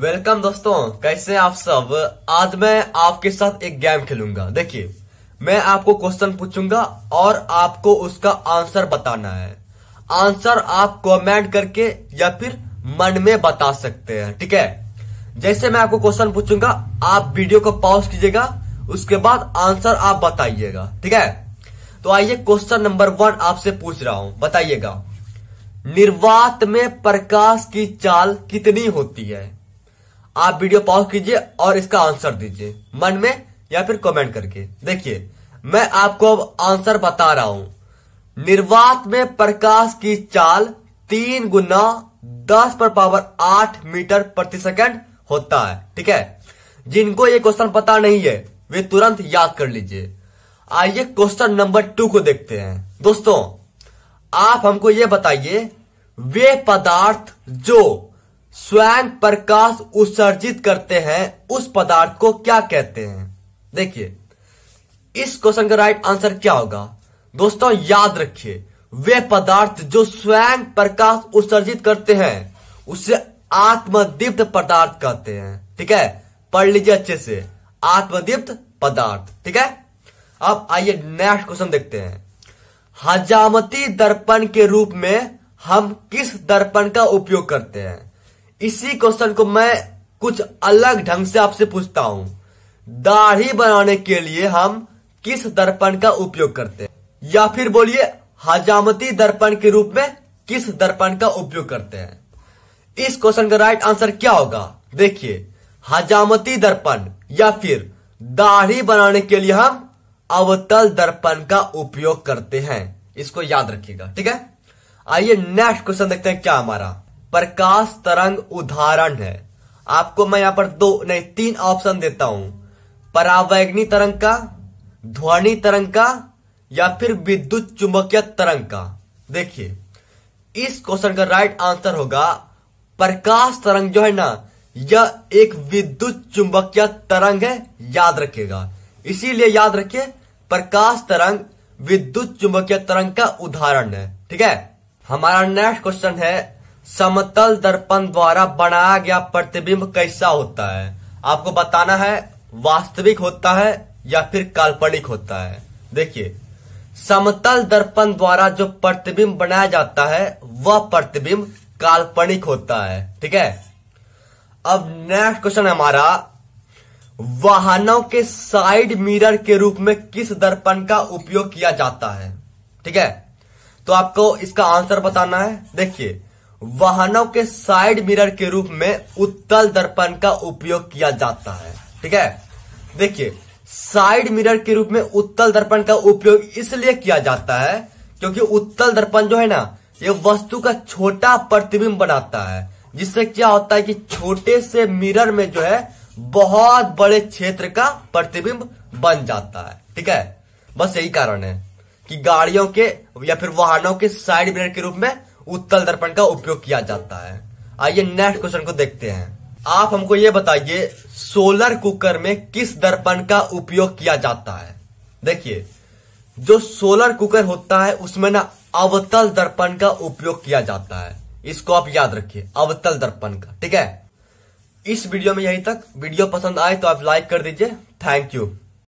Welcome दोस्तों, कैसे हैं आप सब। आज मैं आपके साथ एक गेम खेलूंगा। देखिए, मैं आपको क्वेश्चन पूछूंगा और आपको उसका आंसर बताना है। आंसर आप कमेंट करके या फिर मन में बता सकते हैं, ठीक है। जैसे मैं आपको क्वेश्चन पूछूंगा, आप वीडियो को पॉज कीजिएगा, उसके बाद आंसर आप बताइएगा, ठीक है। तो आइए, क्वेश्चन नंबर 1 आपसे पूछ रहा हूं, बताइएगा। निर्वात में प्रकाश की चाल कितनी होती है। आप वीडियो पॉज कीजिए और इसका आंसर दीजिए मन में या फिर कमेंट करके। देखिए, मैं आपको अब आंसर बता रहा हूं। निर्वात में प्रकाश की चाल 3 × 10⁸ मीटर प्रति सेकंड होता है, ठीक है। जिनको ये क्वेश्चन पता नहीं है वे तुरंत याद कर लीजिए। आइए क्वेश्चन नंबर 2 को देखते हैं। दोस्तों, आप हमको ये बताइए, वे पदार्थ जो स्वयं प्रकाश उत्सर्जित करते हैं उस पदार्थ को क्या कहते हैं। देखिए, इस क्वेश्चन का राइट आंसर क्या होगा। दोस्तों, याद रखिए, वे पदार्थ जो स्वयं प्रकाश उत्सर्जित करते हैं उसे आत्मदीप्त पदार्थ कहते हैं, ठीक है। पढ़ लीजिए अच्छे से, आत्मदीप्त पदार्थ, ठीक है। अब आइए नेक्स्ट क्वेश्चन देखते हैं। हजामती दर्पण के रूप में हम किस दर्पण का उपयोग करते हैं। इसी क्वेश्चन को मैं कुछ अलग ढंग से आपसे पूछता हूं। दाढ़ी बनाने के लिए हम किस दर्पण का उपयोग करते हैं, या फिर बोलिए हजामती दर्पण के रूप में किस दर्पण का उपयोग करते हैं। इस क्वेश्चन का राइट आंसर क्या होगा। देखिए, हजामती दर्पण या फिर दाढ़ी बनाने के लिए हम अवतल दर्पण का उपयोग करते हैं। इसको याद रखिएगा, ठीक है। आइए नेक्स्ट क्वेश्चन देखते हैं क्या हमारा। प्रकाश तरंग उदाहरण है। आपको मैं यहाँ पर 3 ऑप्शन देता हूं। परावैगनी तरंग का, ध्वनि तरंग का, या फिर विद्युत चुंबकीय तरंग का। देखिए, इस क्वेश्चन का राइट आंसर होगा, प्रकाश तरंग जो है ना, यह एक विद्युत चुंबकीय तरंग है, याद रखिएगा। इसीलिए याद रखिए, प्रकाश तरंग विद्युत चुंबकीय तरंग का उदाहरण है, ठीक है। हमारा नेक्स्ट क्वेश्चन है, समतल दर्पण द्वारा बनाया गया प्रतिबिंब कैसा होता है। आपको बताना है, वास्तविक होता है या फिर काल्पनिक होता है। देखिए, समतल दर्पण द्वारा जो प्रतिबिंब बनाया जाता है वह प्रतिबिंब काल्पनिक होता है, ठीक है। अब नेक्स्ट क्वेश्चन है हमारा, वाहनों के साइड मिरर के रूप में किस दर्पण का उपयोग किया जाता है, ठीक है। तो आपको इसका आंसर बताना है। देखिए, वाहनों के साइड मिरर के रूप में उत्तल दर्पण का उपयोग किया जाता है, ठीक है। देखिए, साइड मिरर के रूप में उत्तल दर्पण का उपयोग इसलिए किया जाता है क्योंकि उत्तल दर्पण जो है ना, ये वस्तु का छोटा प्रतिबिंब बनाता है, जिससे क्या होता है कि छोटे से मिरर में जो है बहुत बड़े क्षेत्र का प्रतिबिंब बन जाता है, ठीक है। बस यही कारण है कि गाड़ियों के या फिर वाहनों के साइड मिरर के रूप में उत्तल दर्पण का उपयोग किया जाता है। आइए नेक्स्ट क्वेश्चन को देखते हैं। आप हमको ये बताइए, सोलर कुकर में किस दर्पण का उपयोग किया जाता है। देखिए, जो सोलर कुकर होता है उसमें ना अवतल दर्पण का उपयोग किया जाता है। इसको आप याद रखिए, अवतल दर्पण का, ठीक है। इस वीडियो में यहीं तक। वीडियो पसंद आए तो आप लाइक कर दीजिए। Thank you.